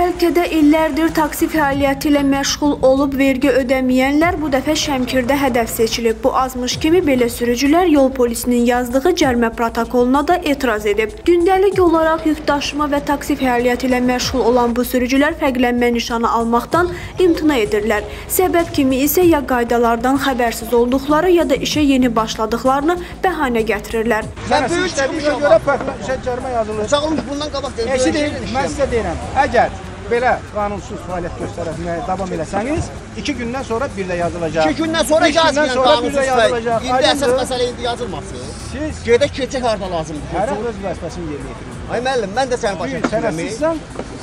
Bəlkə də illərdir taksi fəaliyyəti ilə məşğul olub vergi ödəməyənlər bu dəfə Şəmkirdə hədəf seçilib. Bu azmış kimi belə sürücülər yol polisinin yazdığı cərimə protokoluna da etiraz edib. Gündəlik olaraq yük daşıma və taksi fəaliyyəti ilə məşğul olan bu sürücülər fərqlənmə nişanı almaqdan imtina edirlər. Səbəb kimi isə ya qaydalardan xəbərsiz olduqları ya da işə yeni başladıklarını bəhanə gətirirlər. Mən böyük çıxmışa görə fərqlənmə cərimə yazılır. Çağılmış bundan qabaq deyil. Belə qanunsuz fəaliyyət göstərmə davam eləsəniz, 2 gündən sonra bir də yazılacaq. 2 gündən sonra yazılacaq. İndi əsas məsələ indi yazılması. Siz gedək keçək harda lazımdır. Hər öz vəzifəsini yerinə yetirir. Ay müəllim, mən də sənin başa düşürəm.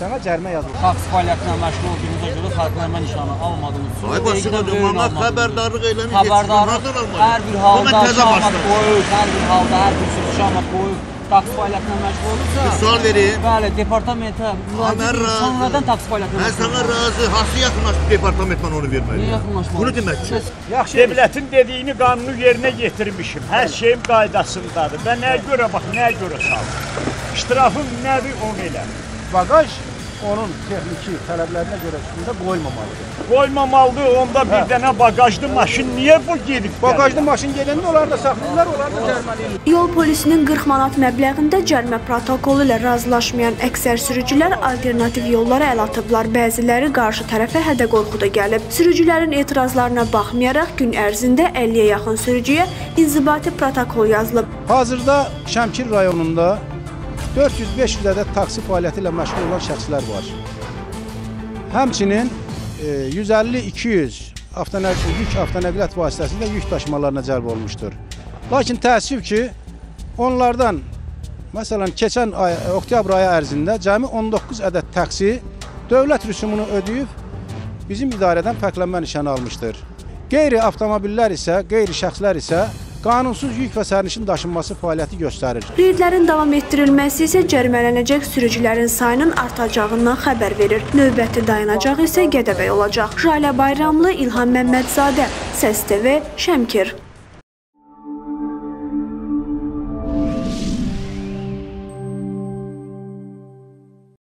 Sənə cərimə yazılır. Taksi fəaliyyətinə məşğul olduğunuz üçün fərqlənmə nişanı almadığınız üçün. Ay başına dönmə, xəbərdarlıq eləmir. Xəbərdarlıq hər bir halda şahmat qoyur, hər bir halda hər bir sürücü şahmat qoyur. Taksi fəaliyyətinə məşğul olursa, sual verin. Bəli, departamentə müraciət edin. Nədən taksi fəaliyyətinə? Mən sənə razı, hansı yaxınlaşıb departamentlə onu verməliyəm? Niyə yaxınlaşmalı? Bunu demək ki, dövlətin dediyini qanunu yerinə yetirmişim. Hər şeyim qaydasındadır. Və nəyə görə bax, nəyə görə saldım? İştirafım nəvi onu eləmir. Bagaj onun texniki tələblərinə görə üstündə qoymamalıdır. Qoymamalıdır, onda bir dənə bagajlı maşın niyə bu gedib? Bagajlı maşın gedəndə onlar da saxlayırlar, onlar da cərməliyirlər. Yol polisinin 40 manat məbləğində cərimə protokolu ilə razılaşmayan əksər sürücülər alternativ yollara əl atıblar. Bəziləri qarşı tərəfə hədə qorxuda gəlib. Sürücülərin etirazlarına baxmayaraq gün ərzində 50-yə yaxın sürücüyə inzibati protokol yazılıb. Hazırda Şəmkir rayonunda 400-500 ədəd taksi fəaliyyəti ilə məşğul olan şəxslər var. Həmçinin 150-200 yük avtomobilət vasitəsində yük daşımalarına cəlb olmuşdur. Lakin təəssüf ki, onlardan, məsələn, keçən oktyabr ayı ərzində cəmi 19 ədəd taksi dövlət rüsumunu ödəyib bizim idarədən fərqlənmə nişanı almışdır. Qeyri-avtomobillər isə, qeyri-şəxslər isə qanunsuz yük və sərnişin daşınması fəaliyyəti göstərir. Reydlərin davam etdirilməsi isə cərimələnəcək sürücülərin sayının artacağından xəbər verir. Növbəti dayanacaq isə Gədəbəy olacaq. Rale Bayramlı, İlhan Məmmədzadə, Səs TV, Şəmkir.